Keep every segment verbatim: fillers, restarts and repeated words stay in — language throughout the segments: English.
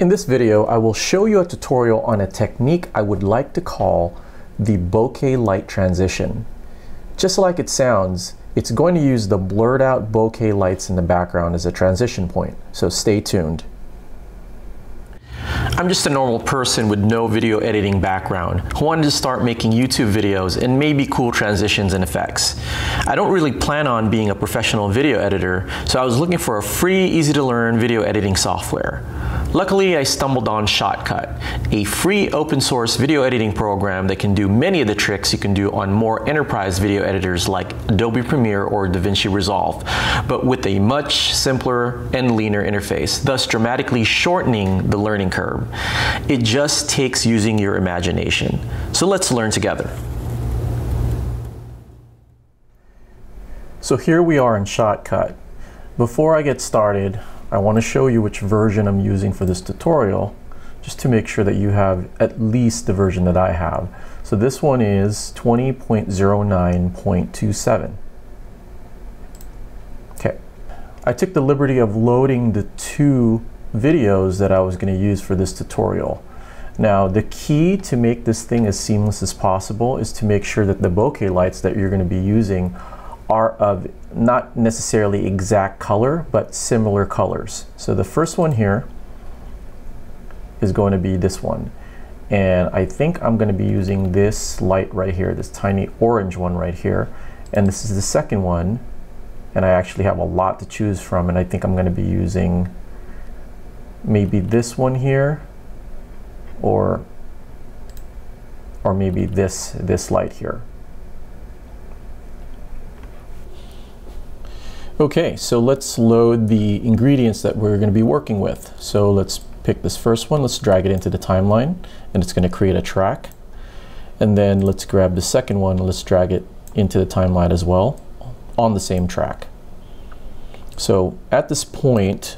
In this video, I will show you a tutorial on a technique I would like to call the bokeh light transition. Just like it sounds, it's going to use the blurred out bokeh lights in the background as a transition point, so stay tuned. I'm just a normal person with no video editing background who wanted to start making YouTube videos and maybe cool transitions and effects. I don't really plan on being a professional video editor, so I was looking for a free, easy to learn video editing software. Luckily, I stumbled on Shotcut, a free open source video editing program that can do many of the tricks you can do on more enterprise video editors like Adobe Premiere or DaVinci Resolve, but with a much simpler and leaner interface, thus dramatically shortening the learning curve. It just takes using your imagination. So let's learn together. So here we are in Shotcut. Before I get started, I want to show you which version I'm using for this tutorial, just to make sure that you have at least the version that I have. So this one is twenty point oh nine point two seven. Okay. I took the liberty of loading the two videos that I was going to use for this tutorial. Now, the key to make this thing as seamless as possible is to make sure that the bokeh lights that you're going to be using are of not necessarily exact color, but similar colors. So the first one here is going to be this one. And I think I'm going to be using this light right here, this tiny orange one right here. And this is the second one. And I actually have a lot to choose from. And I think I'm going to be using maybe this one here, or or maybe this this light here. Okay, so let's load the ingredients that we're going to be working with. So let's pick this first one, let's drag it into the timeline, and it's going to create a track. And then let's grab the second one, let's drag it into the timeline as well on the same track. So at this point,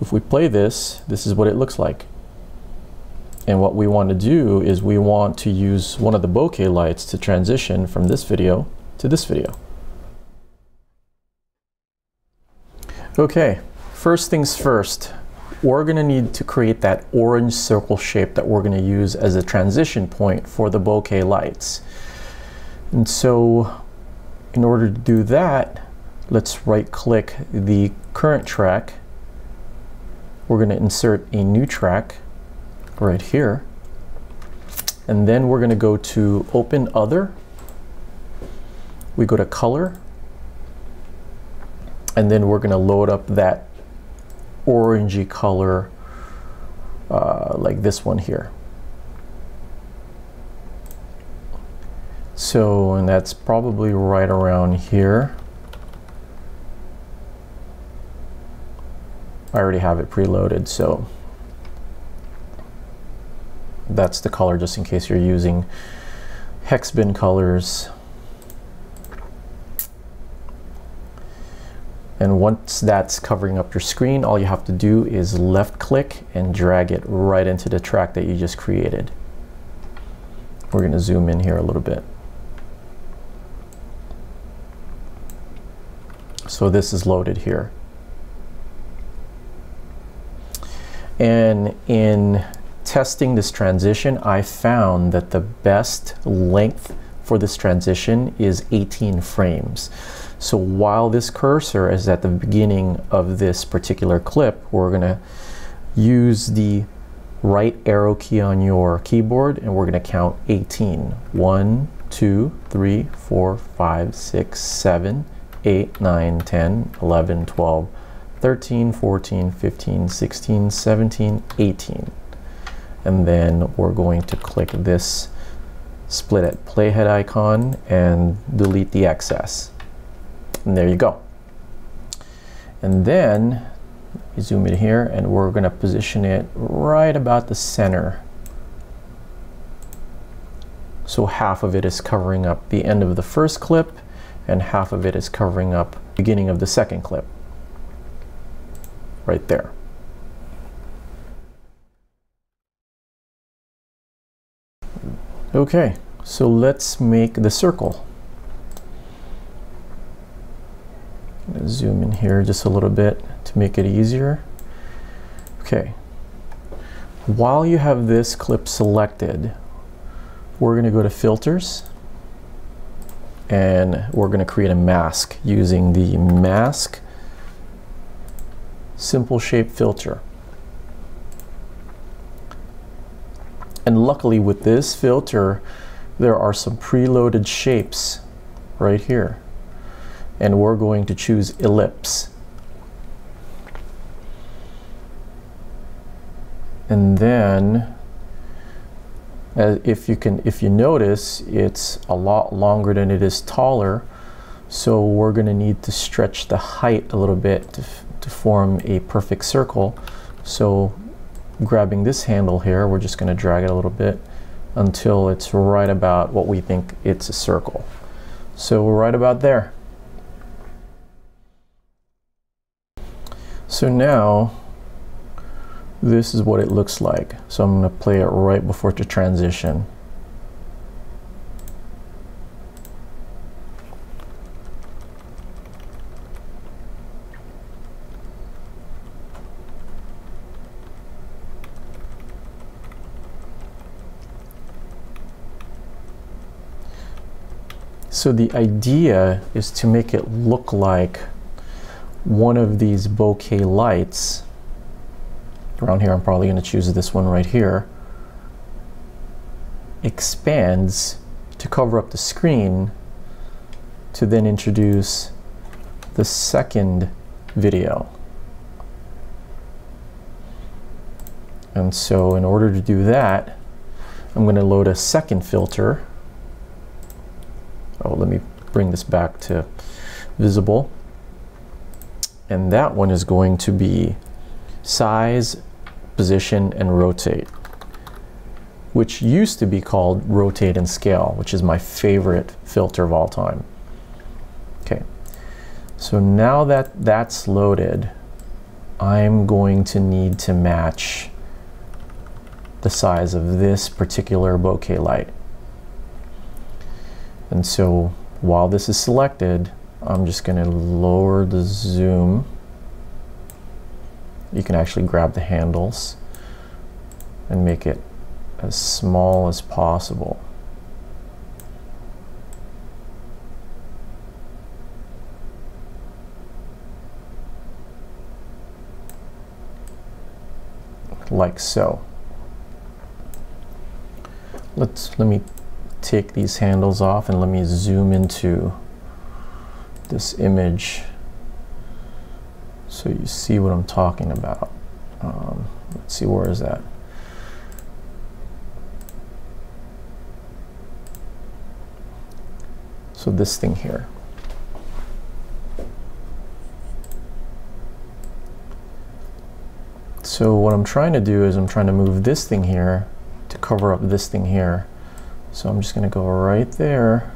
if we play this, this is what it looks like. And what we want to do is we want to use one of the bokeh lights to transition from this video to this video. Okay, first things first, we're going to need to create that orange circle shape that we're going to use as a transition point for the bokeh lights. And so in order to do that, let's right click the current track. We're going to insert a new track right here, and then we're going to go to Open Other, we go to Color, and then we're going to load up that orangey color uh, like this one here. So, and that's probably right around here. I already have it preloaded, so that's the color, just in case you're using hex bin colors. And once that's covering up your screen, all you have to do is left click and drag it right into the track that you just created. We're going to zoom in here a little bit. So this is loaded here. And in testing this transition, I found that the best length for this transition is eighteen frames. So while this cursor is at the beginning of this particular clip, we're going to use the right arrow key on your keyboard, and we're going to count eighteen. one, two, three, four, five, six, seven, eight, nine, ten, eleven, twelve, thirteen, fourteen, fifteen, sixteen, seventeen, eighteen. And then we're going to click this split at playhead icon and delete the excess. And there you go. And then you zoom in here, and we're going to position it right about the center. So half of it is covering up the end of the first clip, and half of it is covering up the beginning of the second clip. Right there. Okay, so let's make the circle. I'm gonna zoom in here just a little bit to make it easier. Okay, While you have this clip selected, we're going to go to filters and we're going to create a mask using the mask simple shape filter. And luckily with this filter there are some preloaded shapes right here, and we're going to choose ellipse. And then uh, if you can if you notice, it's a lot longer than it is taller, so we're going to need to stretch the height a little bit to, to form a perfect circle. So grabbing this handle here, we're just going to drag it a little bit until it's right about what we think it's a circle. So we're right about there. So now this is what it looks like. So I'm going to play it right before the transition. So the idea is to make it look like one of these bokeh lights. Around here, I'm probably going to choose this one right here. Expands to cover up the screen to then introduce the second video. And so in order to do that, I'm going to load a second filter. Oh, let me bring this back to visible. And that one is going to be size, position, and rotate, which used to be called rotate and scale, which is my favorite filter of all time. Okay, so now that that's loaded, I'm going to need to match the size of this particular bokeh light. And so while this is selected, I'm just going to lower the zoom. You can actually grab the handles and make it as small as possible. Like so. Let's let me take these handles off and let me zoom into this image so you see what I'm talking about. Um, let's see, where is that? So this thing here. So what I'm trying to do is I'm trying to move this thing here to cover up this thing here. So I'm just going to go right there,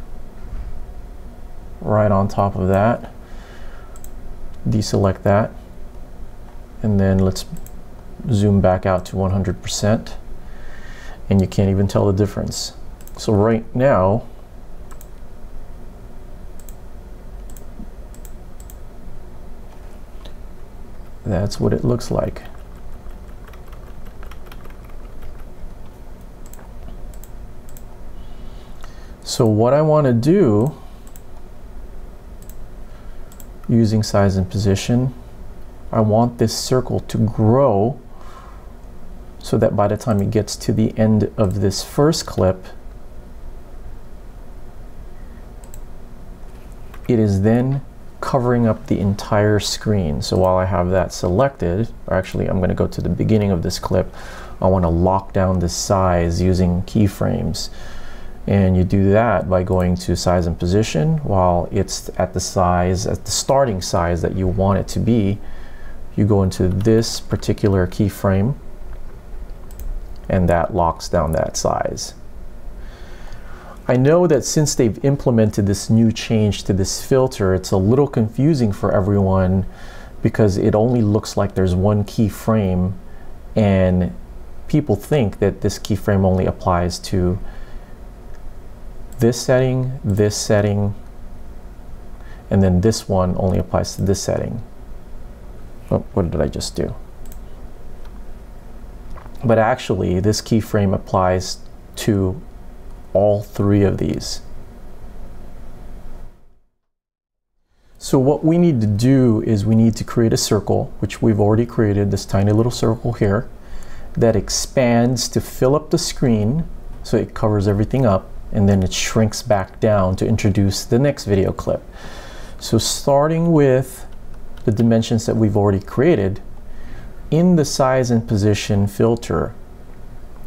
right on top of that, deselect that, and then let's zoom back out to one hundred percent, and you can't even tell the difference. So right now, that's what it looks like. So what I want to do, using size and position, I want this circle to grow so that by the time it gets to the end of this first clip, it is then covering up the entire screen. So while I have that selected, or actually I'm going to go to the beginning of this clip, I want to lock down the size using keyframes. And you do that by going to size and position. While it's at the size, at the starting size that you want it to be, you go into this particular keyframe and that locks down that size. I know that since they've implemented this new change to this filter, it's a little confusing for everyone because it only looks like there's one keyframe and people think that this keyframe only applies to this setting, this setting, and then this one only applies to this setting. Oh, what did I just do? but actually this keyframe applies to all three of these. So what we need to do is we need to create a circle, which we've already created, this tiny little circle here, that expands to fill up the screen so it covers everything up, and then it shrinks back down to introduce the next video clip. So starting with the dimensions that we've already created, in the size and position filter,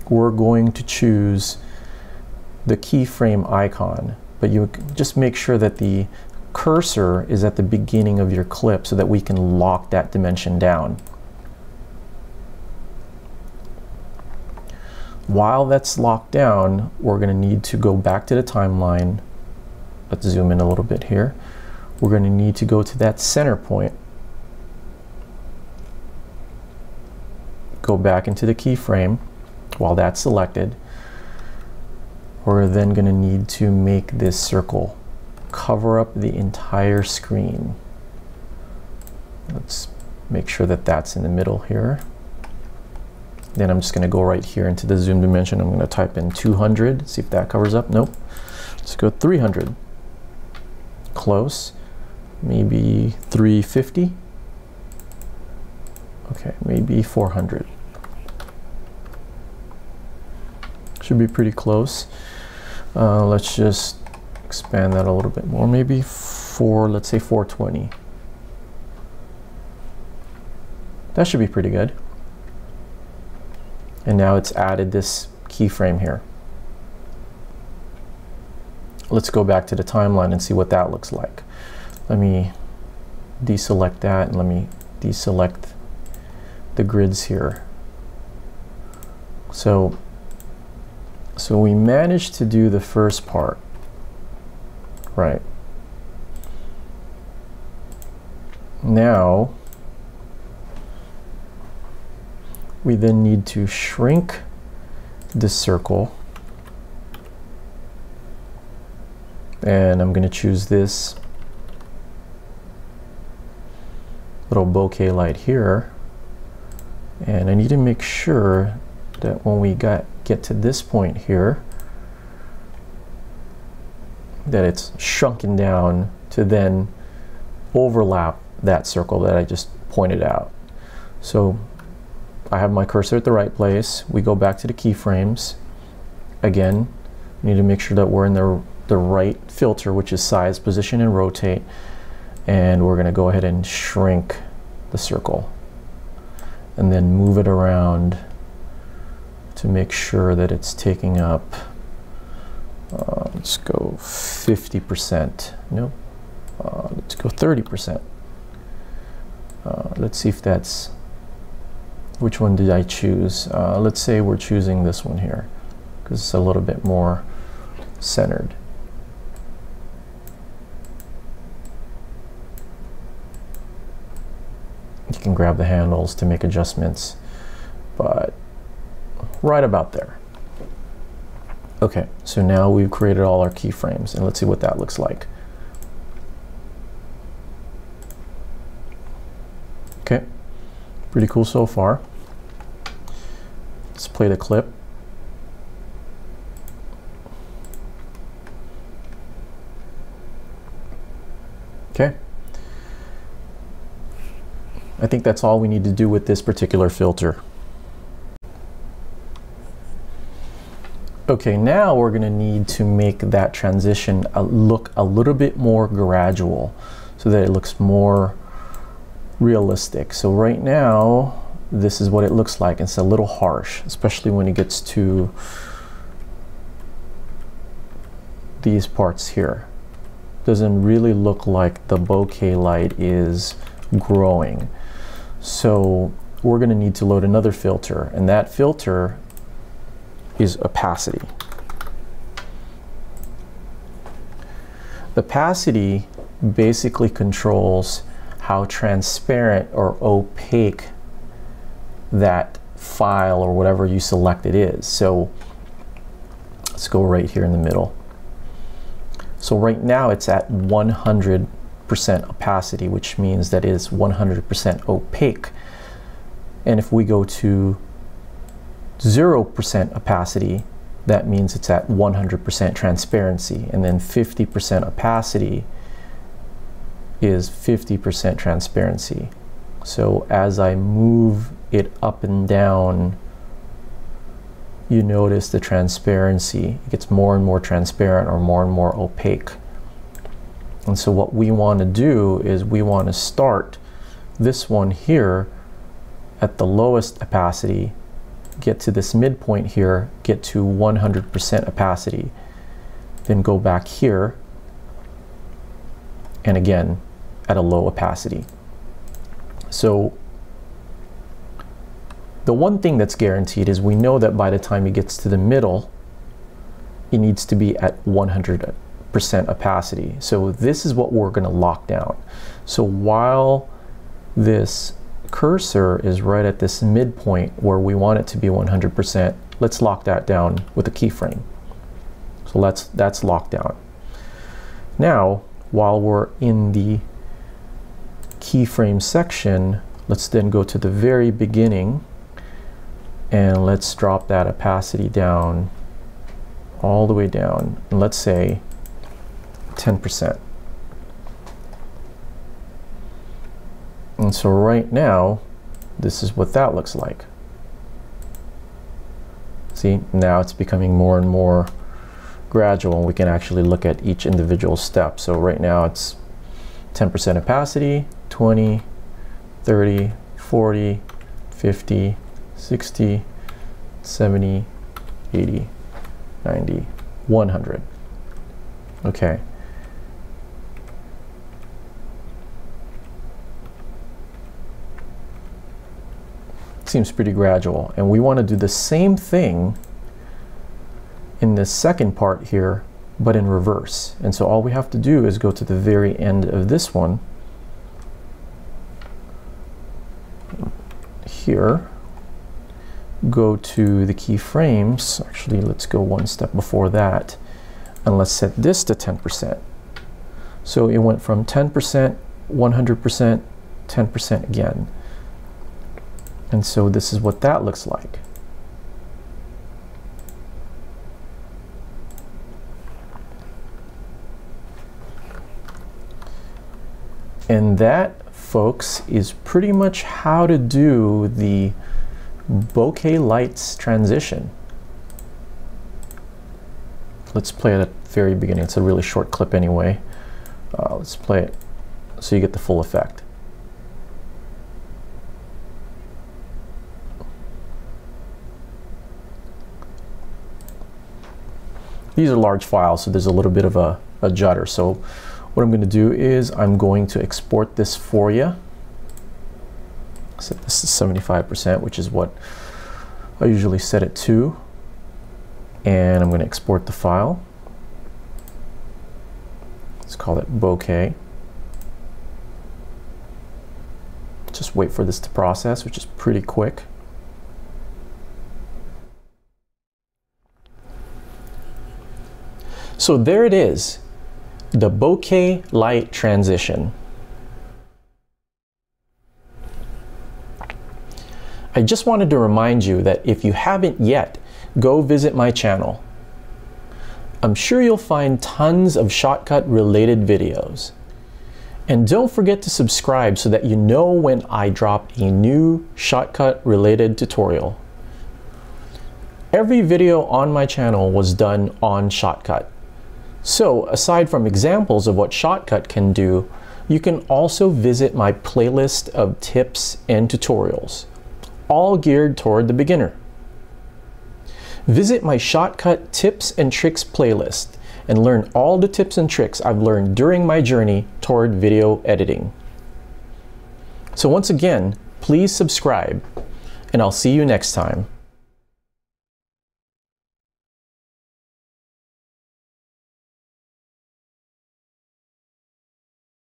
we're going to choose the keyframe icon, but you just make sure that the cursor is at the beginning of your clip so that we can lock that dimension down. While that's locked down, we're going to need to go back to the timeline. Let's zoom in a little bit here. We're going to need to go to that center point. Go back into the keyframe while that's selected. We're then going to need to make this circle cover up the entire screen. Let's make sure that that's in the middle here. Then I'm just going to go right here into the zoom dimension. I'm going to type in two hundred, see if that covers up. Nope. Let's go three hundred. Close. Maybe three fifty. Okay, maybe four hundred. Should be pretty close. Uh, let's just expand that a little bit more. Maybe four, let's say four twenty. That should be pretty good. And now it's added this keyframe here. Let's go back to the timeline and see what that looks like. Let me deselect that and let me deselect the grids here. So, so we managed to do the first part, right? Now, we then need to shrink the circle, and I'm going to choose this little bokeh light here, and I need to make sure that when we got, get to this point here, that it's shrunken down to then overlap that circle that I just pointed out. So I have my cursor at the right place. We go back to the keyframes. Again, we need to make sure that we're in the, the right filter, which is size, position, and rotate. And we're gonna go ahead and shrink the circle and then move it around to make sure that it's taking up, uh, let's go fifty percent. Nope, uh, let's go thirty percent. Uh, let's see if that's, which one did I choose? Uh, let's say we're choosing this one here because it's a little bit more centered. You can grab the handles to make adjustments, but right about there. Okay, so now we've created all our keyframes, and let's see what that looks like. Okay, pretty cool so far. Let's play the clip. Okay. I think that's all we need to do with this particular filter. Okay, now we're going to need to make that transition a look a little bit more gradual so that it looks more realistic. So right now, this is what it looks like. It's a little harsh, especially when it gets to these parts here. Doesn't really look like the bokeh light is growing. So we're gonna need to load another filter, and that filter is opacity. Opacity basically controls how transparent or opaque that file or whatever you selected is. So let's go right here in the middle. So right now it's at one hundred percent opacity, which means that it is one hundred percent opaque. And if we go to zero percent opacity, that means it's at one hundred percent transparency, and then fifty percent opacity is fifty percent transparency. So as I move it up and down, you notice the transparency. It gets more and more transparent or more and more opaque. And so what we want to do is we want to start this one here at the lowest opacity, get to this midpoint here, get to one hundred percent opacity, then go back here, and again at a low opacity. So the one thing that's guaranteed is we know that by the time it gets to the middle, it needs to be at one hundred percent opacity. So this is what we're going to lock down. So while this cursor is right at this midpoint where we want it to be one hundred percent, let's lock that down with a keyframe. So that's, that's locked down. Now, while we're in the keyframe section, let's then go to the very beginning and let's drop that opacity down all the way down, and let's say ten percent. And so right now this is what that looks like. See, now it's becoming more and more gradual, and we can actually look at each individual step. So right now it's ten percent opacity, twenty, thirty, forty, fifty, sixty, seventy, eighty, ninety, one hundred. Okay. Seems pretty gradual, and we want to do the same thing in this second part here, but in reverse. And so all we have to do is go to the very end of this one here, go to the keyframes. Actually, let's go one step before that, and let's set this to ten percent. So it went from ten percent, one hundred percent, ten percent again. And so this is what that looks like. And that, folks, is pretty much how to do the bokeh lights transition. Let's play it at the very beginning. It's a really short clip anyway. Uh, let's play it so you get the full effect. These are large files, so there's a little bit of a, a judder. So what I'm going to do is I'm going to export this for you. Set this to seventy-five percent, which is what I usually set it to. And I'm going to export the file. Let's call it bokeh. Just wait for this to process, which is pretty quick. So there it is, the bokeh light transition. I just wanted to remind you that if you haven't yet, go visit my channel. I'm sure you'll find tons of Shotcut related videos. And don't forget to subscribe so that you know when I drop a new Shotcut related tutorial. Every video on my channel was done on Shotcut. So, aside from examples of what Shotcut can do, you can also visit my playlist of tips and tutorials, all geared toward the beginner. Visit my Shotcut Tips and Tricks playlist and learn all the tips and tricks I've learned during my journey toward video editing. So once again, please subscribe, and I'll see you next time.